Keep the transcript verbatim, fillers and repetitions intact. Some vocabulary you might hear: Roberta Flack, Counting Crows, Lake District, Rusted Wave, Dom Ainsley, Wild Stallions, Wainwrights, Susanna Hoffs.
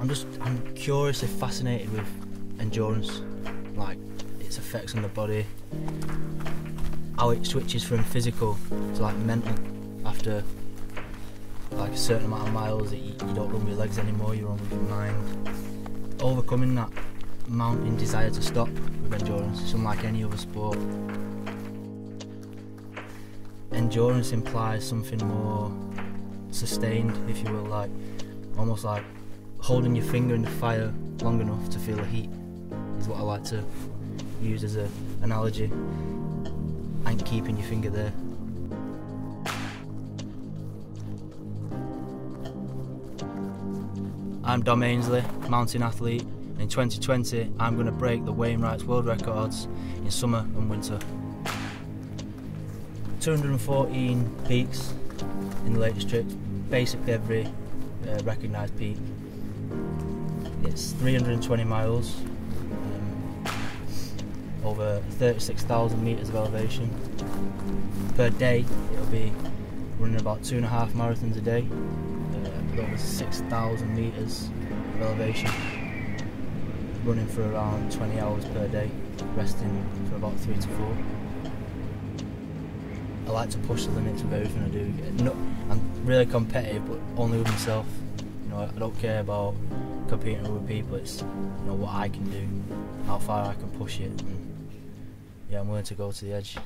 I'm just, I'm curiously fascinated with endurance, like its effects on the body, how it switches from physical to like mental after like a certain amount of miles that you, you don't run with your legs anymore, you run with your mind. Overcoming that mounting desire to stop with endurance is unlike any other sport. Endurance implies something more sustained, if you will, like almost like holding your finger in the fire long enough to feel the heat is what I like to use as an analogy, and keeping your finger there. I'm Dom Ainsley, mountain athlete. In twenty twenty, I'm going to break the Wainwrights world records in summer and winter. two hundred fourteen peaks in the Lake District, basically every uh, recognised peak. It's three hundred twenty miles, um, over thirty-six thousand metres of elevation. Per day, it'll be running about two and a half marathons a day, uh, over six thousand metres of elevation, running for around twenty hours per day, resting for about three to four. I like to push the limits with everything I do. No, I'm really competitive, but only with myself. You know, I don't care about competing with other people. It's, you know, what I can do, how far I can push it. And yeah, I'm willing to go to the edge.